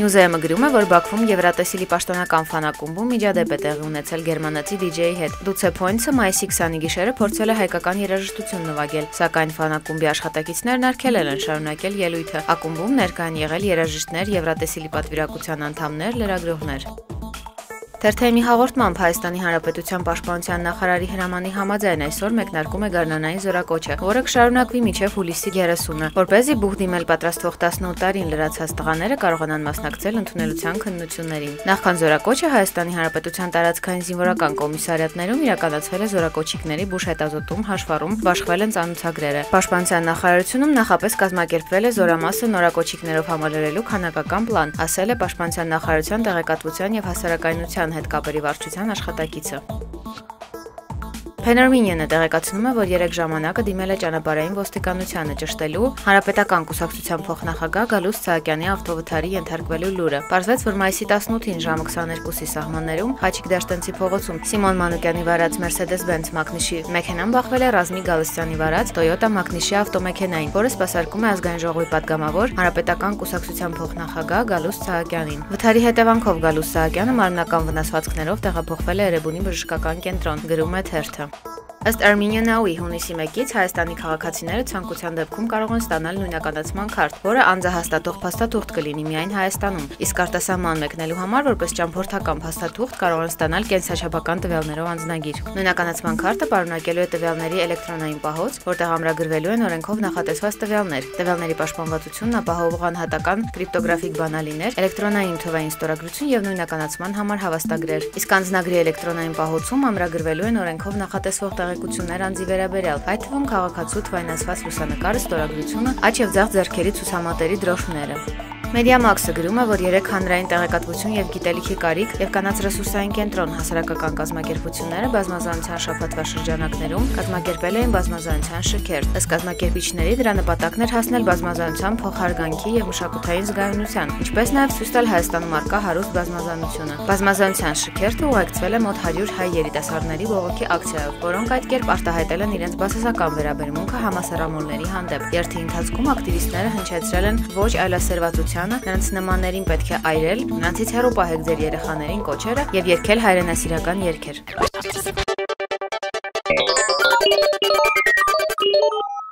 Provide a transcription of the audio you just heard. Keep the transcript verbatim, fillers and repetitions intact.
Մյուզեյմը գրում է, որ Բաքվում Եվրատեսիլի պաշտոնական ֆանակումբում միջադեպ է տեղի ունեցել գերմանացի դիջեյի հետ։ Դուցե Փոյնցը մայիսի քսանինչի գիշերը փորձել է հայկական երաժշտություն նվագել, սակայն ֆանակումբի աշխատակիցներն արգելել են շարունակել ելույթը։ Ակումբում ներկան եղել երաժիշտներ, Եվրատեսիլի պատվիրակության անդամներ, լրագրողներ։ Թերթի հաղորդմամբ Հայաստանի Հանրապետության պաշտպանության նախարարի հրամանի համաձայն այսօր մեկնարկում է գարնանային զորակոչը, որը կշարունակվի մինչև հուլիսի երեսունը, որպեսզի բուխ դիմել պատրաստվող տասնութ տարին լրացած տղաները կարողանան մասնակցել ընդունելության քննություններին։ Նախքան զորակոչը Հայաստանի Հանրապետության տարածքային զինվորական կոմիսարիատներում իրականացվել է զորակոչիկների բուժ հետազոտում, հաշվառում, բաշխվել են ծանոթագրերը։ Պաշտպանության նախարարությունում նախապես կազմակերպվել է զորամասը նորակոչիկներով համալրելու քանակական պլան, ասել է Պաշտպանության նախարարության տեղեկատվության և հասարակայնության հետկապերի վարչության աշխատակիցը։ Pan Armenian-ը տեղեկացնում է, որ երեք ժամանակը դիմել է ճանապարհային ոստիկանությանը ճշտելու Հանրապետական կուսակցության փոխնախագահ Գալուստ Սահակյանի ավտովթարի ենթարկվելու լուրը։ Պարզվեց, որ մայիսի տասնութին ժամը քսաներկուսի սահմաններում Հաչիկ Դաշտենցի փողոցում Սիմոն Մանուկյանի վարած Mercedes-Benz մակնիշի մեքենան բախվել է Ռազմիկ Գալստյանի վարած Toyota մակնիշի ավտոմեքենային, որը սպասարկում է ազգային ժողովի պատգամավոր Հանրապետական կուսակցության փոխնախագահ Գալուստ Սահակյանին։ Վթարի հետևանքով Գալուստ Սահակյանը մարմնական վնասվածքներով տեղափոխվել է Էրեբունի բժշկական կենտրոն, գրում է թերթը։ Ըստ Armenian Now-ի հունիսի մեկից Հայաստանի քաղաքացիները ցանկության դեպքում կարող են ստանալ նույնականացման քարտ, որը անձահաստատող փաստաթուղթ կլինի միայն Հայաստանում, իսկ արտասահման մեկնելու համար որպես ճամփորդական փաստաթուղթ կարող են ստանալ կենսաչափական տվյալներով անձնագիր։ Նույնականացման քարտը պարունակելու է տվյալների էլեկտրոնային պահոց, որտեղ ամրագրվելու են օրենքով նախատեսված տվյալներ, տվյալների պաշտպանվածությունն ապահովող անհատական կրիպտոգրաֆիկ բանալիներ, էլեկտրոնային թվային ստորագրություն և նույնականացման համար հավաստագրեր, իսկ անձնագրի էլեկտրոնային պահոցում ամրագրվելու են օրենքով նախատեսվող տեղեկություններ անձի վերաբերյալ, այդ թվում քաղաքացու թվայնացված լուսանկարը, ստորագրությունը, աջ և ձախ ձեռքերի ցուցամատերի դրոշները։ Mediamax-ը գրում է, որ երեք հանրային տեղեկատվություն և գիտելիքի կարիք և կանանց ռեսուրսային կենտրոն հասարակական կազմակերպությունները բազմազանության շաբաթվա շրջանակներում կազմակերպել էին բազմազանության շքեր։ Ըստ կազմակերպիչների դրա նպատակն էր հասնել բազմազանության փոխհարգանքի և մշակութային զգայունության, ինչպես նաև ցույց տալ Հայաստանում առկա հարուստ բազմազանությունը։ Բազմազանության շքերթը ուղեկցվել է մոտ հարյուր հայ երիտասարդների բողոքի ակցիայով, որոնք այդ կերպ արտահայտել են իրենց բացասական վերաբերմունքը համասեռամոլների հանդեպ։ Երթի ընթացքում ակտիվիստները հնչեցրել են ոչ այլասերվածության, նրանց նմաններին պետք է այրել, նրանցից հեռու պահեք ձեր երեխաներին կոչերը և երգել հայրենասիրական երգեր։